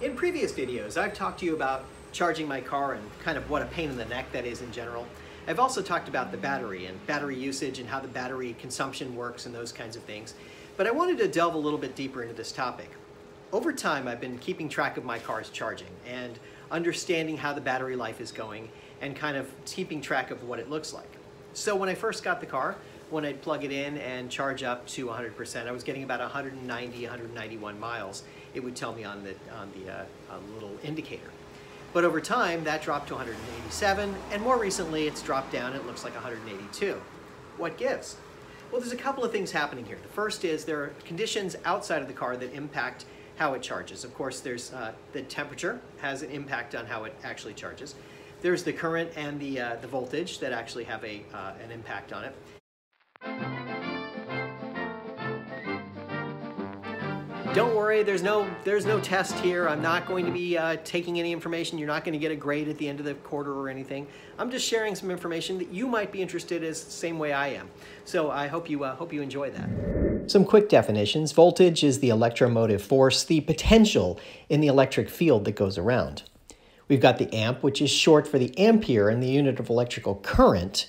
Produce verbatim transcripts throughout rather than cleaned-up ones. In previous videos, I've talked to you about charging my car and kind of what a pain in the neck that is in general. I've also talked about the battery and battery usage and how the battery consumption works and those kinds of things. But I wanted to delve a little bit deeper into this topic. Over time, I've been keeping track of my car's charging and understanding how the battery life is going and kind of keeping track of what it looks like. So when I first got the car, when I'd plug it in and charge up to one hundred percent, I was getting about one hundred ninety, one hundred ninety-one miles. It would tell me on the, on the uh, little indicator. But over time, that dropped to one hundred eighty-seven, and more recently, it's dropped down. It looks like one hundred eighty-two. What gives? Well, there's a couple of things happening here. The first is there are conditions outside of the car that impact how it charges. Of course, there's uh, the temperature has an impact on how it actually charges. There's the current and the, uh, the voltage that actually have a, uh, an impact on it. Don't worry, there's no, there's no test here. I'm not going to be uh, taking any information. You're not going to get a grade at the end of the quarter or anything. I'm just sharing some information that you might be interested in the same way I am. So I hope you, uh, hope you enjoy that. Some quick definitions. Voltage is the electromotive force, the potential in the electric field that goes around. We've got the amp, which is short for the ampere and the unit of electrical current.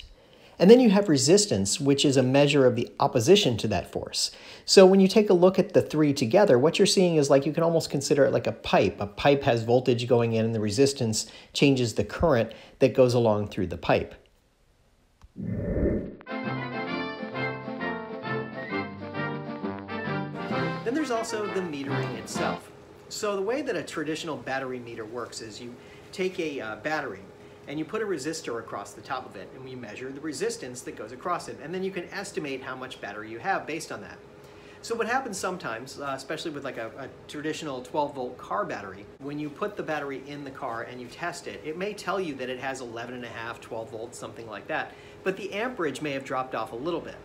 And then you have resistance, which is a measure of the opposition to that force. So when you take a look at the three together, what you're seeing is like you can almost consider it like a pipe. A pipe has voltage going in and the resistance changes the current that goes along through the pipe. Then there's also the metering itself. So the way that a traditional battery meter works is you take a uh, battery, and you put a resistor across the top of it, and we measure the resistance that goes across it, and then you can estimate how much battery you have based on that. So what happens sometimes, uh, especially with like a, a traditional twelve volt car battery, when you put the battery in the car and you test it, it may tell you that it has eleven and a half, twelve volts, something like that, but the amperage may have dropped off a little bit.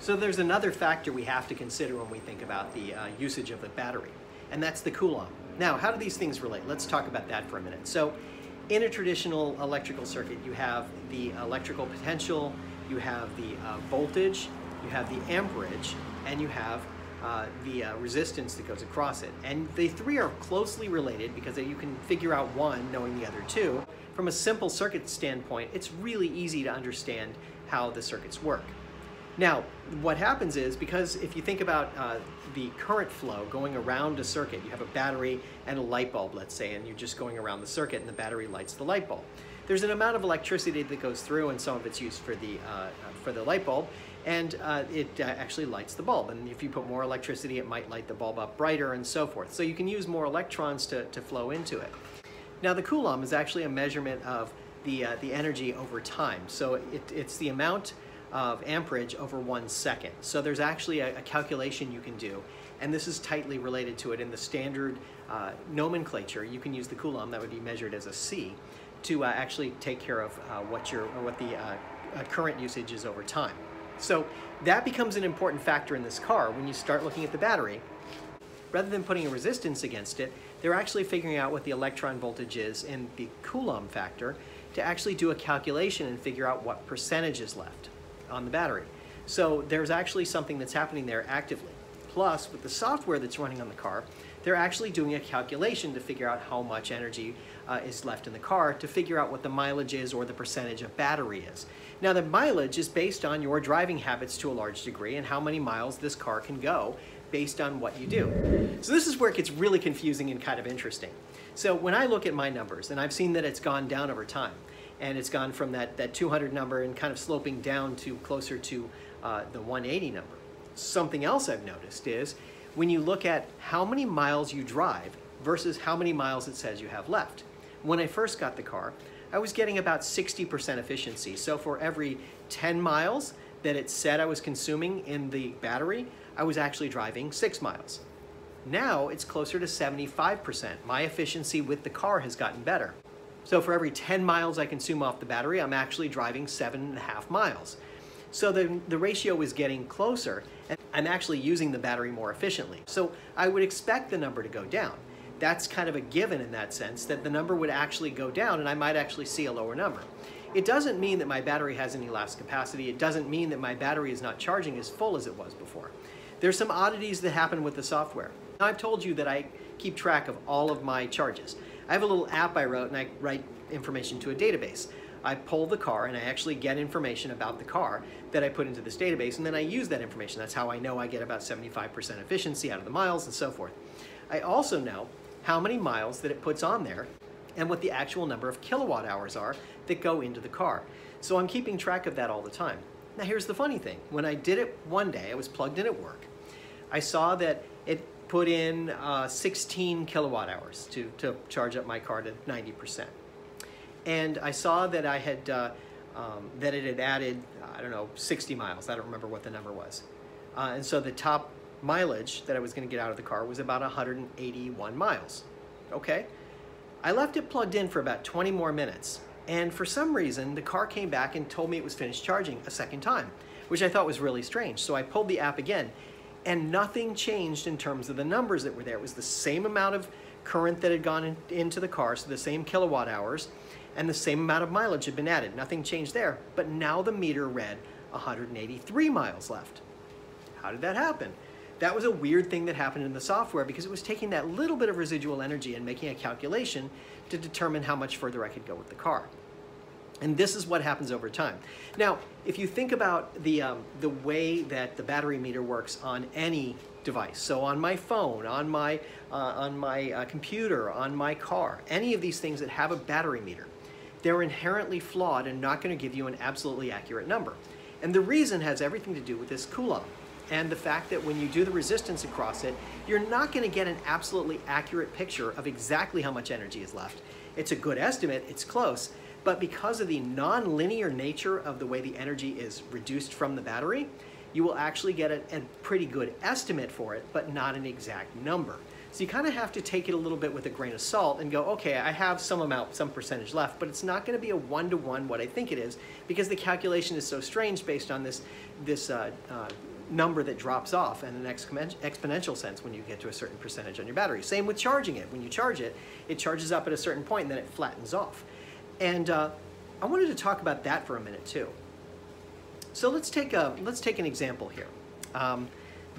So there's another factor we have to consider when we think about the uh, usage of the battery, and that's the coulomb. Now, how do these things relate? Let's talk about that for a minute. So, in a traditional electrical circuit, you have the electrical potential, you have the uh, voltage, you have the amperage, and you have uh, the uh, resistance that goes across it. And the three are closely related because you can figure out one knowing the other two. From a simple circuit standpoint, it's really easy to understand how the circuits work. Now, what happens is, because if you think about uh, the current flow going around a circuit, you have a battery and a light bulb, let's say, and you're just going around the circuit and the battery lights the light bulb. There's an amount of electricity that goes through, and some of it's used for the, uh, for the light bulb, and uh, it uh, actually lights the bulb. And if you put more electricity, it might light the bulb up brighter and so forth. So you can use more electrons to, to flow into it. Now, the coulomb is actually a measurement of the, uh, the energy over time. So it, it's the amount of amperage over one second. So there's actually a, a calculation you can do, and this is tightly related to it. In the standard uh, nomenclature, you can use the coulomb, that would be measured as a C, to uh, actually take care of uh, what, your, or what the uh, current usage is over time. So that becomes an important factor in this car when you start looking at the battery. Rather than putting a resistance against it, they're actually figuring out what the electron voltage is in the coulomb factor to actually do a calculation and figure out what percentage is left on the battery. So there's actually something that's happening there actively. Plus, with the software that's running on the car, they're actually doing a calculation to figure out how much energy uh, is left in the car to figure out what the mileage is or the percentage of battery is. Now, the mileage is based on your driving habits to a large degree and how many miles this car can go based on what you do. So this is where it gets really confusing and kind of interesting. So when I look at my numbers, and I've seen that it's gone down over time, and it's gone from that, that two hundred number and kind of sloping down to closer to uh, the one eighty number. Something else I've noticed is when you look at how many miles you drive versus how many miles it says you have left. When I first got the car, I was getting about sixty percent efficiency. So for every ten miles that it said I was consuming in the battery, I was actually driving six miles. Now it's closer to seventy-five percent. My efficiency with the car has gotten better. So for every ten miles I consume off the battery, I'm actually driving seven and a half miles. So the, the ratio is getting closer, and I'm actually using the battery more efficiently. So I would expect the number to go down. That's kind of a given in that sense, that the number would actually go down and I might actually see a lower number. It doesn't mean that my battery has any less capacity. It doesn't mean that my battery is not charging as full as it was before. There's some oddities that happen with the software. Now, I've told you that I keep track of all of my charges. I have a little app I wrote, and I write information to a database. I pull the car and I actually get information about the car that I put into this database, and then I use that information. That's how I know I get about seventy-five percent efficiency out of the miles and so forth. I also know how many miles that it puts on there and what the actual number of kilowatt hours are that go into the car. So I'm keeping track of that all the time. Now here's the funny thing. When I did it one day, I was plugged in at work. I saw that it put in uh, sixteen kilowatt hours to, to charge up my car to ninety percent. And I saw that I had uh, um, that it had added, I don't know, sixty miles. I don't remember what the number was. Uh, and so the top mileage that I was going to get out of the car was about one hundred eighty-one miles. Okay, I left it plugged in for about twenty more minutes, and for some reason the car came back and told me it was finished charging a second time, which I thought was really strange. So I pulled the app again, and nothing changed in terms of the numbers that were there. It was the same amount of current that had gone in, into the car, so the same kilowatt hours, and the same amount of mileage had been added. Nothing changed there, but now the meter read one hundred eighty-three miles left. How did that happen? That was a weird thing that happened in the software, because it was taking that little bit of residual energy and making a calculation to determine how much further I could go with the car. And this is what happens over time. Now, if you think about the, um, the way that the battery meter works on any device, so on my phone, on my, uh, on my uh, computer, on my car, any of these things that have a battery meter, they're inherently flawed and not going to give you an absolutely accurate number. And the reason has everything to do with this coulomb and the fact that when you do the resistance across it, you're not going to get an absolutely accurate picture of exactly how much energy is left. It's a good estimate, it's close, but because of the non-linear nature of the way the energy is reduced from the battery, you will actually get a, a pretty good estimate for it, but not an exact number. So you kind of have to take it a little bit with a grain of salt and go, okay, I have some amount, some percentage left, but it's not going to be a one-to-one what I think it is, because the calculation is so strange based on this, this uh, uh, number that drops off in an exponential sense when you get to a certain percentage on your battery. Same with charging it. When you charge it, it charges up at a certain point and then it flattens off. And uh, I wanted to talk about that for a minute too. So let's take, a, let's take an example here. Um,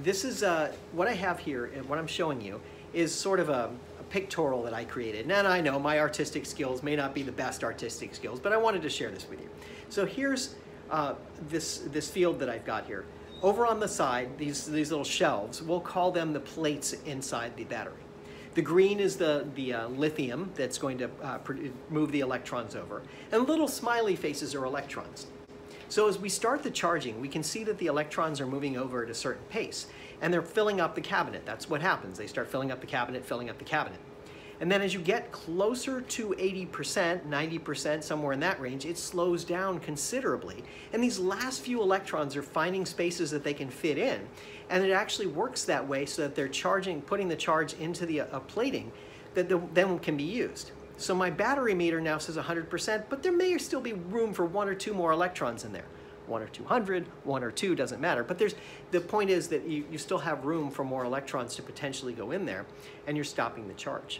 this is uh, what I have here, and what I'm showing you is sort of a, a pictorial that I created. And I know my artistic skills may not be the best artistic skills, but I wanted to share this with you. So here's uh, this, this field that I've got here. Over on the side, these, these little shelves, we'll call them the plates inside the battery. The green is the, the uh, lithium that's going to uh, move the electrons over. And little smiley faces are electrons. So as we start the charging, we can see that the electrons are moving over at a certain pace. And they're filling up the cabinet. That's what happens. They start filling up the cabinet, filling up the cabinet. And then as you get closer to eighty percent, ninety percent, somewhere in that range, it slows down considerably. And these last few electrons are finding spaces that they can fit in. And it actually works that way so that they're charging, putting the charge into the uh, plating that the, then can be used. So my battery meter now says one hundred percent, but there may still be room for one or two more electrons in there. One or two hundred, one or two, doesn't matter. But there's, the point is that you, you still have room for more electrons to potentially go in there, and you're stopping the charge.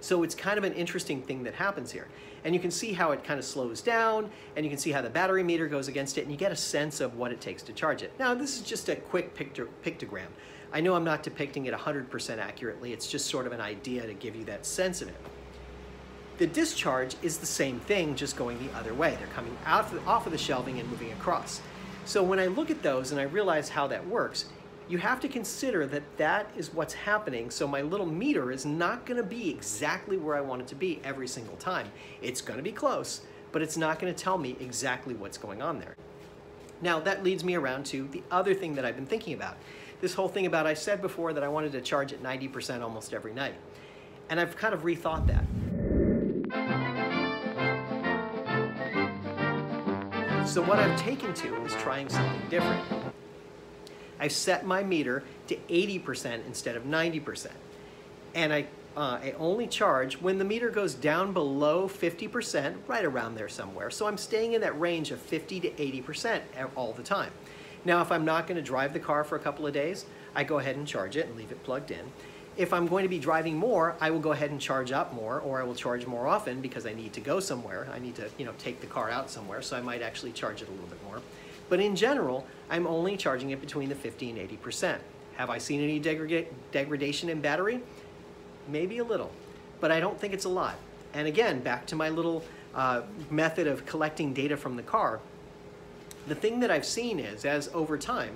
So it's kind of an interesting thing that happens here. And you can see how it kind of slows down, and you can see how the battery meter goes against it, and you get a sense of what it takes to charge it. Now, this is just a quick pictor pictogram. I know I'm not depicting it one hundred percent accurately. It's just sort of an idea to give you that sense of it. The discharge is the same thing, just going the other way. They're coming out of the, off of the shelving and moving across. So when I look at those and I realize how that works, you have to consider that that is what's happening, so my little meter is not going to be exactly where I want it to be every single time. It's going to be close, but it's not going to tell me exactly what's going on there. Now that leads me around to the other thing that I've been thinking about. This whole thing about, I said before that I wanted to charge at ninety percent almost every night, and I've kind of rethought that. So what I've taken to is trying something different. I set my meter to eighty percent instead of ninety percent. And I, uh, I only charge when the meter goes down below fifty percent, right around there somewhere. So I'm staying in that range of fifty to eighty percent all the time. Now, if I'm not going to drive the car for a couple of days, I go ahead and charge it and leave it plugged in. If I'm going to be driving more, I will go ahead and charge up more, or I will charge more often because I need to go somewhere. I need to, you know, take the car out somewhere, so I might actually charge it a little bit more. But in general, I'm only charging it between the fifty and eighty percent. Have I seen any degra- degradation in battery? maybe a little, but I don't think it's a lot. And again, back to my little uh, method of collecting data from the car, the thing that I've seen is, as over time,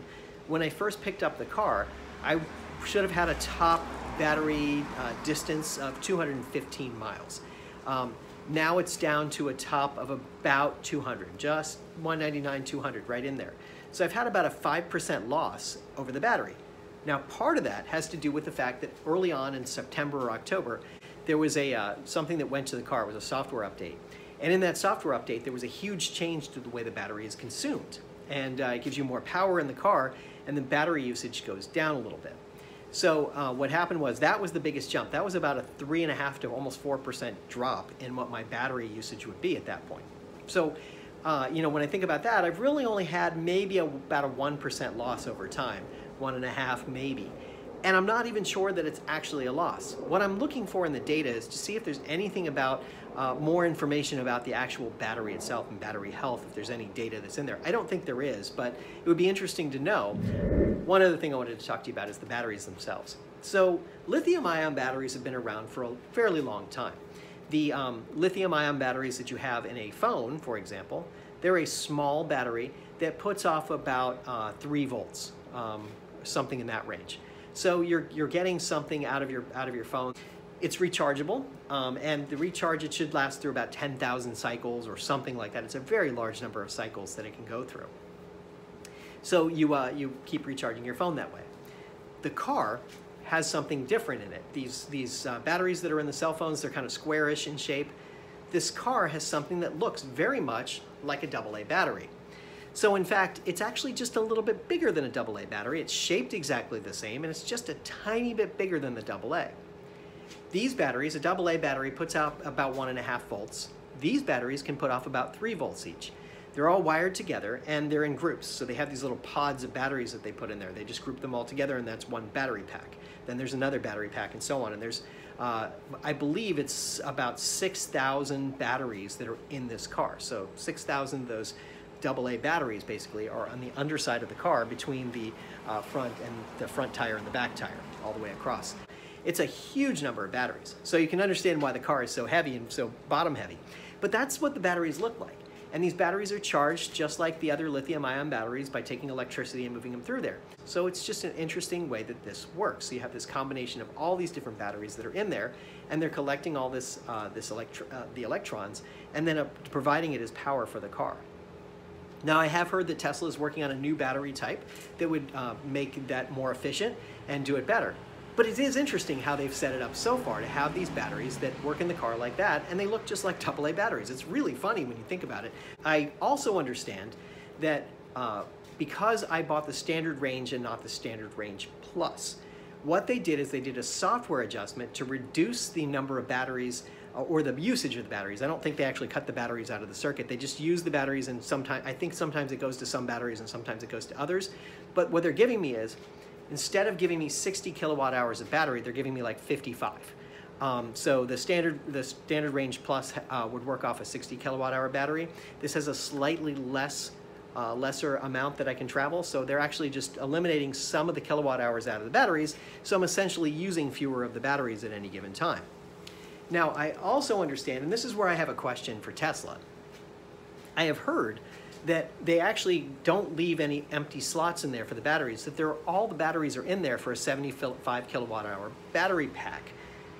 when I first picked up the car, I should have had a top battery uh, distance of two hundred fifteen miles. Um, now it's down to a top of about two hundred, just one ninety-nine, two hundred, right in there. So I've had about a five percent loss over the battery. Now, part of that has to do with the fact that early on in September or October, there was a uh, something that went to the car. It was a software update. And in that software update, there was a huge change to the way the battery is consumed. And uh, it gives you more power in the car, and the battery usage goes down a little bit. So uh, what happened was that was the biggest jump. That was about a three and a half to almost four percent drop in what my battery usage would be at that point. So uh, you know, when I think about that, I've really only had maybe a, about a one percent loss over time, one and a half maybe. And I'm not even sure that it's actually a loss. What I'm looking for in the data is to see if there's anything about uh, more information about the actual battery itself and battery health, if there's any data that's in there. I don't think there is, but it would be interesting to know. One other thing I wanted to talk to you about is the batteries themselves. So lithium ion batteries have been around for a fairly long time. The um, lithium ion batteries that you have in a phone, for example, they're a small battery that puts off about uh, three volts, um, something in that range. So you're, you're getting something out of your, out of your phone. It's rechargeable, um, and the recharge, it should last through about ten thousand cycles or something like that. It's a very large number of cycles that it can go through. So you, uh, you keep recharging your phone that way. The car has something different in it. These, these uh, batteries that are in the cell phones, they're kind of squarish in shape. This car has something that looks very much like a double A battery. So in fact, it's actually just a little bit bigger than a double A battery. It's shaped exactly the same, and it's just a tiny bit bigger than the double A. These batteries, a double A battery puts out about one and a half volts. These batteries can put off about three volts each. They're all wired together, and they're in groups. So they have these little pods of batteries that they put in there. They just group them all together, and that's one battery pack. Then there's another battery pack, and so on. And there's, uh, I believe it's about six thousand batteries that are in this car. So six thousand of those double A batteries basically are on the underside of the car between the uh, front and the front tire and the back tire all the way across. It's a huge number of batteries. So you can understand why the car is so heavy and so bottom heavy. But that's what the batteries look like. And these batteries are charged just like the other lithium ion batteries by taking electricity and moving them through there. So it's just an interesting way that this works. So you have this combination of all these different batteries that are in there, and they're collecting all this, uh, this electro uh, the electrons, and then uh, providing it as power for the car. Now, I have heard that Tesla is working on a new battery type that would uh, make that more efficient and do it better. But it is interesting how they've set it up so far to have these batteries that work in the car like that, and they look just like double A batteries. It's really funny when you think about it. I also understand that uh, because I bought the standard range and not the standard range plus, what they did is they did a software adjustment to reduce the number of batteries or the usage of the batteries. I don't think they actually cut the batteries out of the circuit. They just use the batteries, and sometimes, I think sometimes it goes to some batteries and sometimes it goes to others. But what they're giving me is, instead of giving me sixty kilowatt hours of battery, they're giving me like fifty-five. Um, so the standard, the standard range plus uh, would work off a sixty kilowatt hour battery. This has a slightly less, uh, lesser amount that I can travel. So they're actually just eliminating some of the kilowatt hours out of the batteries. So I'm essentially using fewer of the batteries at any given time. Now, I also understand, and this is where I have a question for Tesla. I have heard that they actually don't leave any empty slots in there for the batteries, that they're, all the batteries are in there for a seventy-five kilowatt hour battery pack,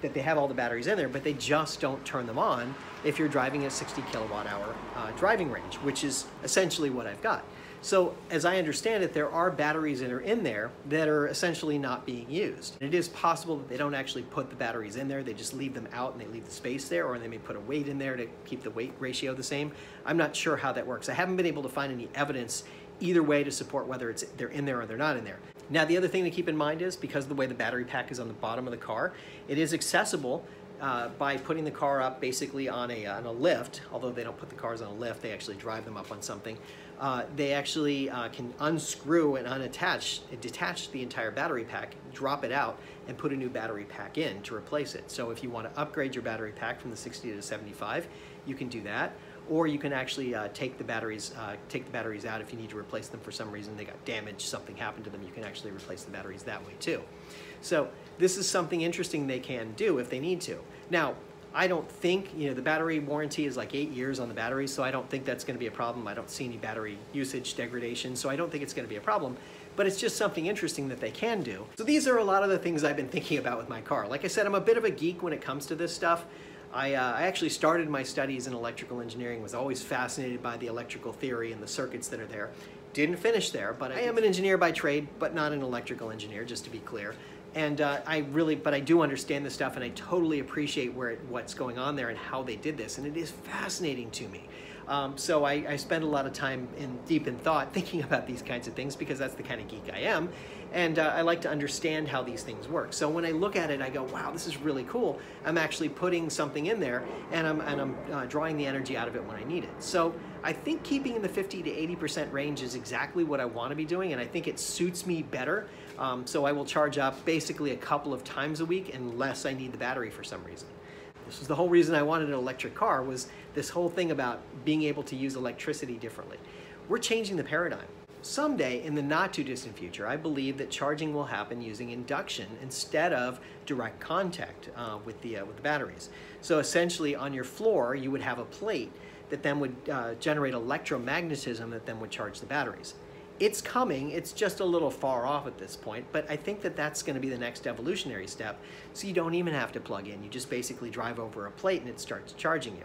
that they have all the batteries in there, but they just don't turn them on if you're driving a sixty kilowatt hour uh, driving range, which is essentially what I've got. So as I understand it, there are batteries that are in there that are essentially not being used. It is possible that they don't actually put the batteries in there, they just leave them out and they leave the space there, or they may put a weight in there to keep the weight ratio the same. I'm not sure how that works. I haven't been able to find any evidence either way to support whether it's they're in there or they're not in there. Now, the other thing to keep in mind is, because of the way the battery pack is on the bottom of the car, it is accessible Uh, by putting the car up basically on a, on a lift, although they don't put the cars on a lift, they actually drive them up on something. Uh, they actually uh, can unscrew and unattach, detach the entire battery pack, drop it out, and put a new battery pack in to replace it. So if you want to upgrade your battery pack from the sixty to seventy-five, you can do that. or you can actually uh, take the batteries uh, take the batteries out if you need to replace them for some reason. They got damaged, something happened to them, you can actually replace the batteries that way too. So this is something interesting they can do if they need to. Now, I don't think, you know, the battery warranty is like eight years on the battery, so I don't think that's going to be a problem. I don't see any battery usage degradation, so I don't think it's going to be a problem. But it's just something interesting that they can do. So these are a lot of the things I've been thinking about with my car. Like I said, I'm a bit of a geek when it comes to this stuff. I, uh, I actually started my studies in electrical engineering, was always fascinated by the electrical theory and the circuits that are there. Didn't finish there, but I am an engineer by trade, but not an electrical engineer, just to be clear. And uh, I really, but I do understand this stuff, and I totally appreciate where it, what's going on there and how they did this, and it is fascinating to me. Um, so I, I spend a lot of time in deep in thought thinking about these kinds of things, because that's the kind of geek I am, and uh, I like to understand how these things work. So when I look at it, I go, wow, this is really cool. I'm actually putting something in there, and I'm, and I'm uh, drawing the energy out of it when I need it. So I think keeping in the fifty to eighty percent range is exactly what I want to be doing, and I think it suits me better. Um, so I will charge up basically a couple of times a week unless I need the battery for some reason. This was the whole reason I wanted an electric car, was this whole thing about being able to use electricity differently. We're changing the paradigm. Someday, in the not too distant future, I believe that charging will happen using induction instead of direct contact uh, with the uh, with the batteries. So essentially on your floor you would have a plate that then would uh, generate electromagnetism that then would charge the batteries. It's coming, it's just a little far off at this point, but I think that that's gonna be the next evolutionary step. So you don't even have to plug in, you just basically drive over a plate and it starts charging you.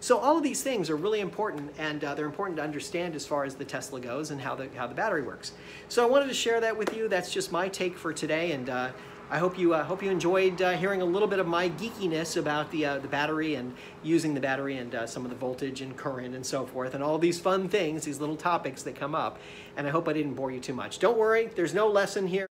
So all of these things are really important, and uh, they're important to understand as far as the Tesla goes and how the, how the battery works. So I wanted to share that with you. That's just my take for today, and uh, I hope you, uh, hope you enjoyed uh, hearing a little bit of my geekiness about the, uh, the battery and using the battery and uh, some of the voltage and current and so forth and all these fun things, these little topics that come up. And I hope I didn't bore you too much. Don't worry, there's no lesson here.